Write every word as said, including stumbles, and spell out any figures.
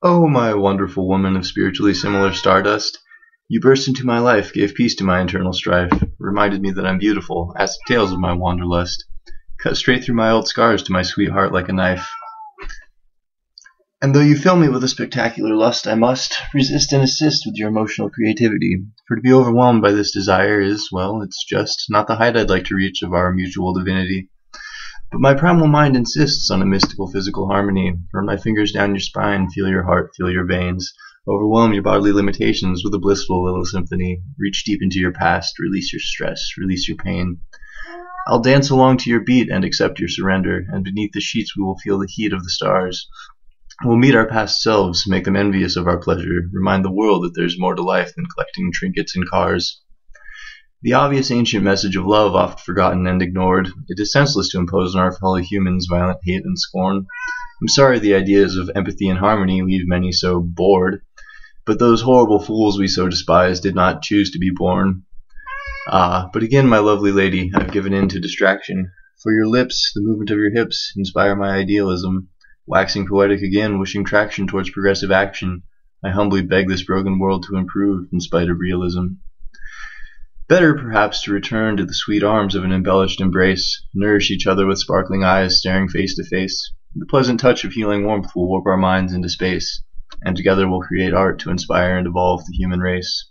Oh, my wonderful woman of spiritually similar stardust, you burst into my life, gave peace to my internal strife, reminded me that I'm beautiful, asked tales of my wanderlust, cut straight through my old scars to my sweetheart like a knife. And though you fill me with a spectacular lust, I must resist and assist with your emotional creativity, for to be overwhelmed by this desire is, well, it's just not the height I'd like to reach of our mutual divinity. But my primal mind insists on a mystical physical harmony. Run my fingers down your spine, feel your heart, feel your veins. Overwhelm your bodily limitations with a blissful little symphony. Reach deep into your past, release your stress, release your pain. I'll dance along to your beat and accept your surrender, and beneath the sheets we will feel the heat of the stars. We'll meet our past selves, make them envious of our pleasure, remind the world that there's more to life than collecting trinkets and cars. The obvious ancient message of love, oft forgotten and ignored, it is senseless to impose on our fellow humans violent hate and scorn. I'm sorry the ideas of empathy and harmony leave many so bored, but those horrible fools we so despise did not choose to be born. Ah, but again, my lovely lady, I've given in to distraction. For your lips, the movement of your hips, inspire my idealism. Waxing poetic again, wishing traction towards progressive action, I humbly beg this broken world to improve in spite of realism. Better, perhaps, to return to the sweet arms of an embellished embrace, nourish each other with sparkling eyes staring face to face. The pleasant touch of healing warmth will warp our minds into space, and together we'll create art to inspire and evolve the human race.